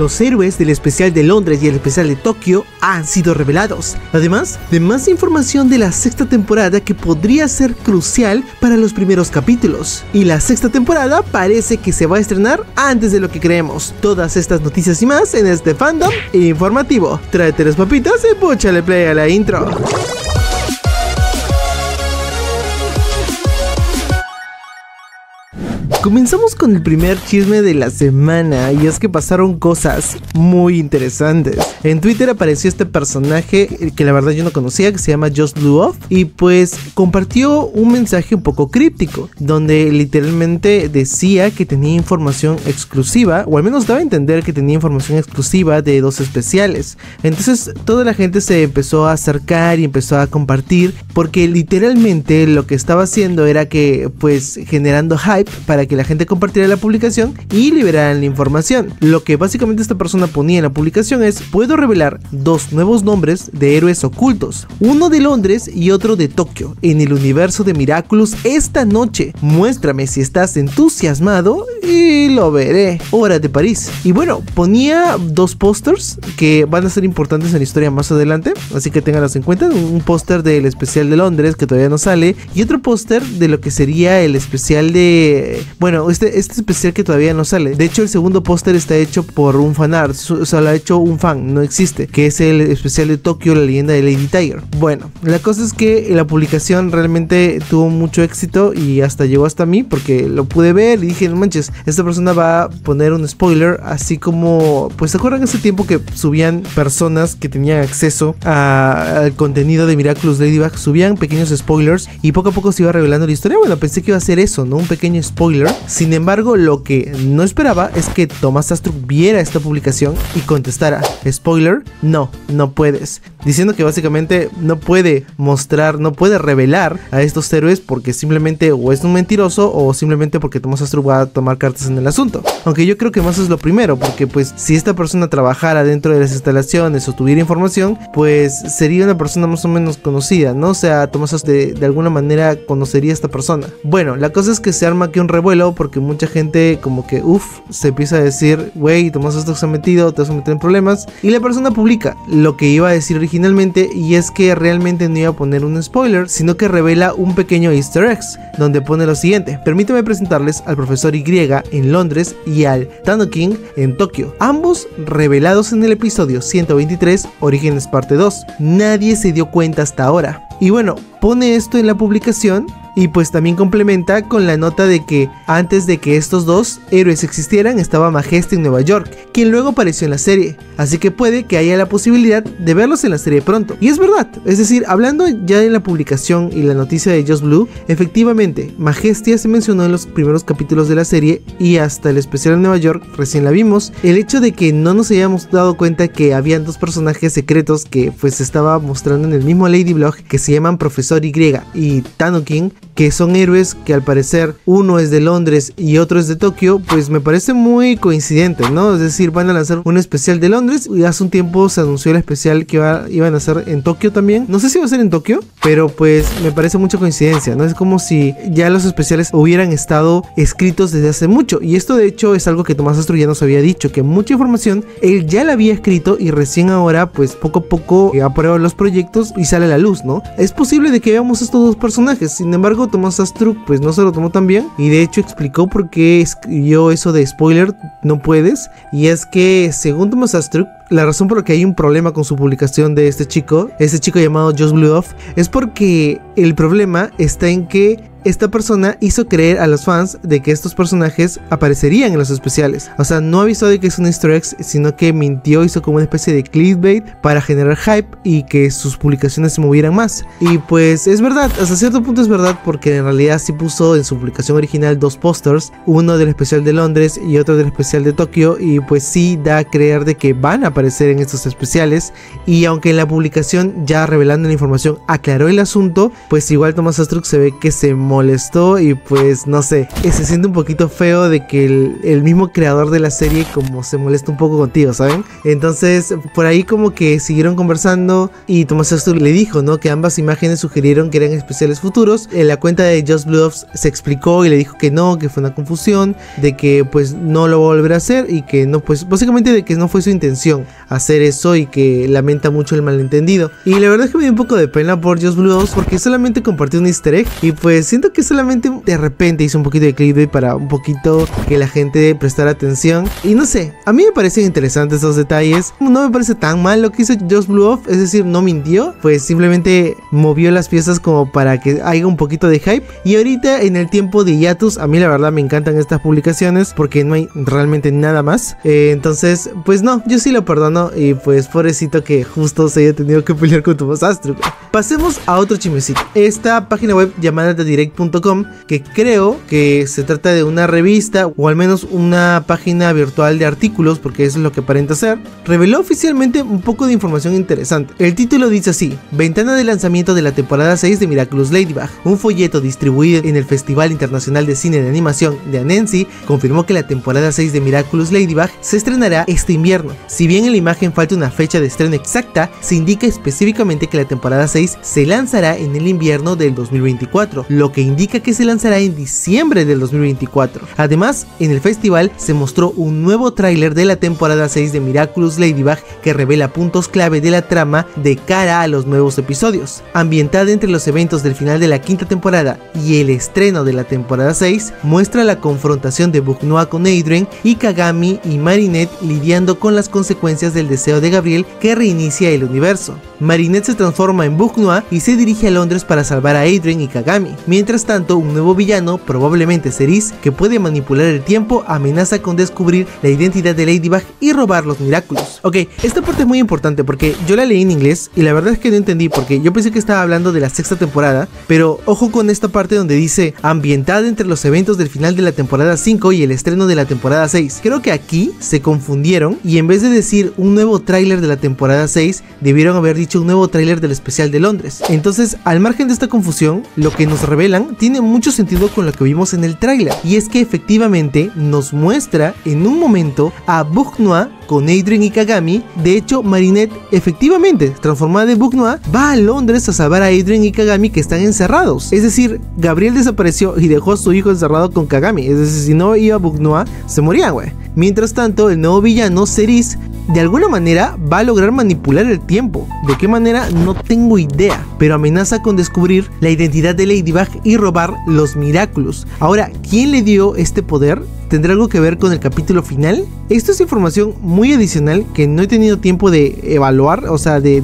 los héroes del especial de Londres y el especial de Tokio han sido revelados, además de más información de la sexta temporada que podría ser crucial para los primeros capítulos. Y la sexta temporada parece que se va a estrenar antes de lo que creemos. Todas estas noticias y más en este fandom informativo. Tráete las papitas y púchale play a la intro. Comenzamos con el primer chisme de la semana, y es que pasaron cosas muy interesantes. En Twitter apareció este personaje que la verdad yo no conocía, que se llama Just Blue Off, y pues compartió un mensaje un poco críptico, donde literalmente decía que tenía información exclusiva, o al menos daba a entender que tenía información exclusiva de dos especiales. Entonces toda la gente se empezó a acercar y empezó a compartir, porque literalmente lo que estaba haciendo era que pues generando hype para que la gente compartiera la publicación y liberaran la información. Lo que básicamente esta persona ponía en la publicación es: puedo revelar dos nuevos nombres de héroes ocultos, uno de Londres y otro de Tokio, en el universo de Miraculous esta noche. Muéstrame si estás entusiasmado y lo veré. Hora de París. Y bueno, ponía dos pósters que van a ser importantes en la historia más adelante, así que ténganlos en cuenta. Un póster del especial de Londres que todavía no sale, y otro póster de lo que sería el especial de... bueno, este especial que todavía no sale. De hecho, el segundo póster está hecho por un fanart, o sea, lo ha hecho un fan, no existe, que es el especial de Tokio, la leyenda de Lady Tiger. Bueno, la cosa es que la publicación realmente tuvo mucho éxito y hasta llegó hasta mí, porque lo pude ver y dije: no manches, esta persona va a poner un spoiler, así como... pues se acuerdan hace tiempo que subían personas que tenían acceso al contenido de Miraculous Ladybug, subían pequeños spoilers y poco a poco se iba revelando la historia. Bueno, pensé que iba a ser eso, ¿no? Un pequeño spoiler. Sin embargo, lo que no esperaba es que Thomas Astruc viera esta publicación y contestara: spoiler, no, no puedes. Diciendo que básicamente no puede mostrar, no puede revelar a estos héroes porque simplemente o es un mentiroso o simplemente porque Thomas Astruc va a tomar cartas en el asunto. Aunque yo creo que más es lo primero, porque pues si esta persona trabajara dentro de las instalaciones o tuviera información, pues sería una persona más o menos conocida, ¿no? O sea, Thomas Astruc de alguna manera conocería a esta persona. Bueno, la cosa es que se arma aquí un revuelo porque mucha gente como que se empieza a decir: wey, Thomas Astruc se ha metido, te vas a meter en problemas. Y la persona publica lo que iba a decir originalmente, y es que realmente no iba a poner un spoiler, sino que revela un pequeño easter egg, donde pone lo siguiente: permítame presentarles al Profesor Y en Londres y al Tano King en Tokio, ambos revelados en el episodio 123, Orígenes parte 2, nadie se dio cuenta hasta ahora. Y bueno, pone esto en la publicación. Y pues también complementa con la nota de que antes de que estos dos héroes existieran estaba Majestia en Nueva York, quien luego apareció en la serie, así que puede que haya la posibilidad de verlos en la serie pronto. Y es verdad, es decir, hablando ya de la publicación y la noticia de Just Blue, efectivamente Majestia se mencionó en los primeros capítulos de la serie y hasta el especial en Nueva York recién la vimos. El hecho de que no nos hayamos dado cuenta que habían dos personajes secretos que pues se estaba mostrando en el mismo Ladyblog, que se llaman Profesor Y y Tano King, que son héroes que al parecer uno es de Londres y otro es de Tokio, pues me parece muy coincidente, ¿no? Es decir, van a lanzar un especial de Londres, y hace un tiempo se anunció el especial que iban a hacer en Tokio también. No sé si va a ser en Tokio, pero pues me parece mucha coincidencia, ¿no? Es como si ya los especiales hubieran estado escritos desde hace mucho, y esto de hecho es algo que Thomas Astruc ya nos había dicho, que mucha información él ya la había escrito y recién ahora pues poco a poco aprueba los proyectos y sale a la luz, ¿no? Es posible de que veamos estos dos personajes. Sin embargo, Thomas Astruc pues no se lo tomó tan bien, y de hecho explicó por qué escribió eso de spoiler, no puedes. Y es que según Thomas Astruc, la razón por la que hay un problema con su publicación de este chico llamado Just Blue Off, es porque el problema está en que esta persona hizo creer a los fans de que estos personajes aparecerían en los especiales. O sea, no avisó de que es un easter egg, sino que mintió, hizo como una especie de clickbait para generar hype y que sus publicaciones se movieran más. Y pues es verdad, hasta cierto punto es verdad, porque en realidad sí puso en su publicación original dos pósters, uno del especial de Londres y otro del especial de Tokio, y pues sí da a creer de que van a aparecer en estos especiales. Y aunque en la publicación, ya revelando la información, aclaró el asunto, pues igual Thomas Astruc se ve que se molestó y pues no sé, se siente un poquito feo de que el mismo creador de la serie como se molesta un poco contigo, ¿saben? Entonces por ahí como que siguieron conversando y Thomas Astruc le dijo, ¿no?, que ambas imágenes sugirieron que eran especiales futuros. En la cuenta de Just Blue Off se explicó y le dijo que no, que fue una confusión, de que pues no lo va a volver a hacer y que no, pues básicamente de que no fue su intención hacer eso y que lamenta mucho el malentendido. Y la verdad es que me dio un poco de pena por Just Blue Off porque solamente compartió un easter egg y pues siento que solamente de repente hizo un poquito de clickbait para un poquito que la gente prestara atención. Y no sé, a mí me parecen interesantes esos detalles, no me parece tan mal lo que hizo Just Blue Off, es decir, no mintió, pues simplemente movió las piezas como para que haya un poquito de hype. Y ahorita en el tiempo de hiatus, a mí la verdad me encantan estas publicaciones porque no hay realmente nada más, entonces pues no, yo sí lo perdono y pues pobrecito que justo se haya tenido que pelear con Thomas Astruc. Pasemos a otro chismecito. Esta página web llamada TheDirect.com, que creo que se trata de una revista o al menos una página virtual de artículos, porque eso es lo que aparenta ser, reveló oficialmente un poco de información interesante. El título dice así: ventana de lanzamiento de la temporada 6 de Miraculous Ladybug. Un folleto distribuido en el Festival Internacional de Cine de Animación de Annecy confirmó que la temporada 6 de Miraculous Ladybug se estrenará este invierno. Si bien en la imagen falta una fecha de estreno exacta, se indica específicamente que la temporada 6 se lanzará en el invierno del 2024, lo que indica que se lanzará en diciembre del 2024. Además, en el festival se mostró un nuevo tráiler de la temporada 6 de Miraculous Ladybug que revela puntos clave de la trama de cara a los nuevos episodios. Ambientada entre los eventos del final de la quinta temporada y el estreno de la temporada 6, muestra la confrontación de Bugnoire con Adrien y Kagami y Marinette lidiando con las consecuencias del deseo de Gabriel que reinicia el universo. Marinette se transforma en Bugnoire y se dirige a Londres para salvar a Adrien y Kagami. Mientras tanto, un nuevo villano, probablemente Cerise, que puede manipular el tiempo, amenaza con descubrir la identidad de Ladybug y robar los Miraculous. Ok, esta parte es muy importante porque yo la leí en inglés y la verdad es que no entendí porque yo pensé que estaba hablando de la sexta temporada, pero ojo con esta parte donde dice ambientada entre los eventos del final de la temporada 5 y el estreno de la temporada 6. Creo que aquí se confundieron y en vez de decir un nuevo tráiler de la temporada 6, debieron haber dicho un nuevo tráiler del especial de Londres. Entonces, al margen de esta confusión, lo que nos revelan tiene mucho sentido con lo que vimos en el tráiler, y es que efectivamente nos muestra en un momento a Bugnoire con Adrien y Kagami. De hecho, Marinette efectivamente, transformada de Bugnoire, va a Londres a salvar a Adrien y Kagami que están encerrados. Es decir, Gabriel desapareció y dejó a su hijo encerrado con Kagami. Es decir, si no iba a Bugnoire, se moría, güey. Mientras tanto, el nuevo villano, Cerise, de alguna manera va a lograr manipular el tiempo. ¿De qué manera? No tengo idea, pero amenaza con descubrir la identidad de Ladybug y robar los Miraculous. Ahora, ¿quién le dio este poder? ¿Tendrá algo que ver con el capítulo final? Esto es información muy adicional que no he tenido tiempo de evaluar, o sea, de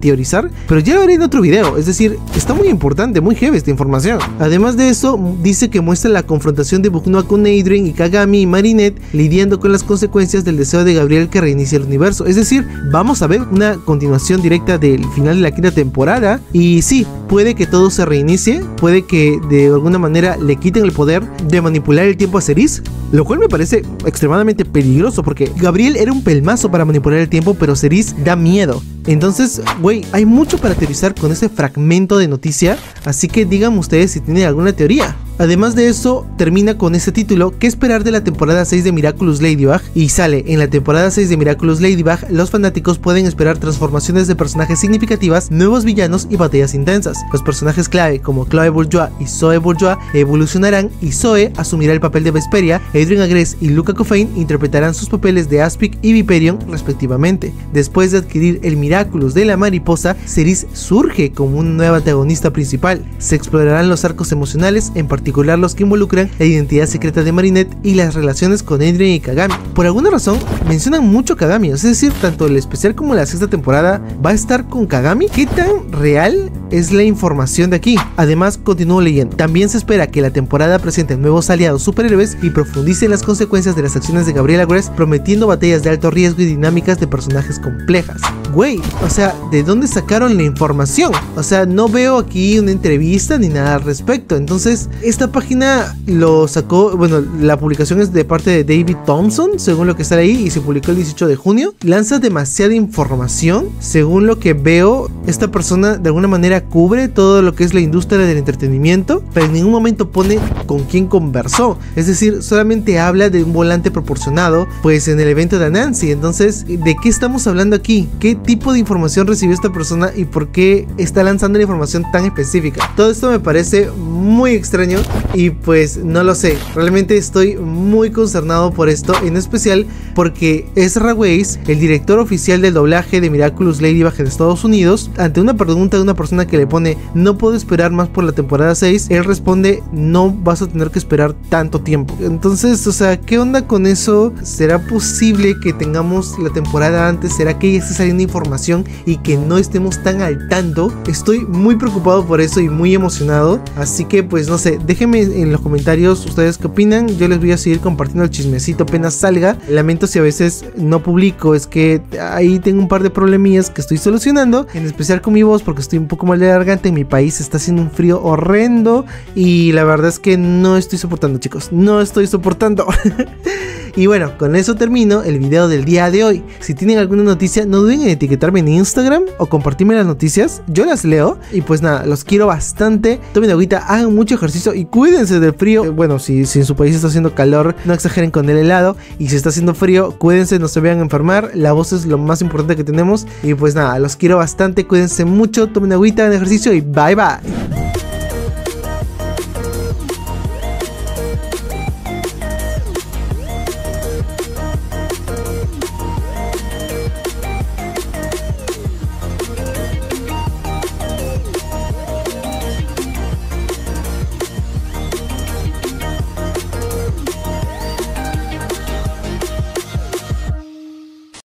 teorizar, pero ya lo haré en otro video. Es decir, está muy importante, muy heavy esta información. Además de eso, dice que muestra la confrontación de Bugnoire con Adrien y Kagami y Marinette lidiando con las consecuencias del deseo de Gabriel que reinicia el universo. Es decir, vamos a ver una continuación directa del final de la quinta temporada y sí, puede que todo se reinicie, puede que de alguna manera le quiten el poder de manipular el tiempo a Cerise, lo cual me parece extremadamente peligroso porque Gabriel era un pelmazo para manipular el tiempo, pero Cerise da miedo. Entonces, güey, hay mucho para teorizar con este fragmento de noticia, así que digan ustedes si tienen alguna teoría. Además de eso, termina con este título: ¿qué esperar de la temporada 6 de Miraculous Ladybug? Y sale: en la temporada 6 de Miraculous Ladybug, los fanáticos pueden esperar transformaciones de personajes significativas, nuevos villanos y batallas intensas. Los personajes clave como Chloé Bourgeois y Zoé Bourgeois evolucionarán y Zoé asumirá el papel de Vesperia, Adrien Agreste y Luka Couffaine interpretarán sus papeles de Aspic y Viperion respectivamente. Después de adquirir el Miraculous de la mariposa, Cerise surge como un nuevo antagonista principal. Se explorarán los arcos emocionales, en particular los que involucran la identidad secreta de Marinette y las relaciones con Adrien y Kagami. Por alguna razón mencionan mucho Kagami, es decir, tanto el especial como la sexta temporada va a estar con Kagami. ¿Qué tan real es la información de aquí? Además, continúo leyendo: también se espera que la temporada presente nuevos aliados superhéroes y profundice en las consecuencias de las acciones de Gabriel Agreste, prometiendo batallas de alto riesgo y dinámicas de personajes complejas. güey, o sea, ¿de dónde sacaron la información? O sea, no veo aquí una entrevista ni nada al respecto. Entonces, esta página lo sacó, bueno, la publicación es de parte de David Thompson, según lo que está ahí, y se publicó el 18 de junio. Lanza demasiada información, según lo que veo. Esta persona de alguna manera cubre todo lo que es la industria del entretenimiento, pero en ningún momento pone con quién conversó. Es decir, solamente habla de un volante proporcionado, pues en el evento de Annecy. Entonces, ¿de qué estamos hablando aquí? ¿Qué tipo de información recibió esta persona y por qué está lanzando la información tan específica? Todo esto me parece muy extraño y pues no lo sé. Realmente estoy muy concernado por esto, en especial porque Ezra Weiss, el director oficial del doblaje de Miraculous Ladybug en Estados Unidos, ante una pregunta de una persona que le pone "no puedo esperar más por la temporada 6", él responde "no vas a tener que esperar tanto tiempo". Entonces, o sea, ¿qué onda con eso? ¿Será posible que tengamos la temporada antes? ¿Será que ya está saliendo información y que no estemos tan al tanto? Estoy muy preocupado por eso y muy emocionado, así que pues no sé, déjenme en los comentarios ustedes qué opinan. Yo les voy a seguir compartiendo el chismecito apenas salga. Lamento si a veces no publico, es que ahí tengo un par de problemillas que estoy solucionando, en especial con mi voz porque estoy un poco mal de garganta. En mi país está haciendo un frío horrendo y la verdad es que no estoy soportando, chicos, no estoy soportando. Y bueno, con eso termino el video del día de hoy. Si tienen alguna noticia, no duden en etiquetarme en Instagram o compartirme las noticias, yo las leo. Y pues nada, los quiero bastante, tomen agüita, hagan mucho ejercicio y cuídense del frío. Bueno, si en su país está haciendo calor, no exageren con el helado, y si está haciendo frío, cuídense, no se vayan a enfermar. La voz es lo más importante que tenemos. Y pues nada, los quiero bastante, cuídense mucho, tomen agüita, hagan ejercicio y bye bye.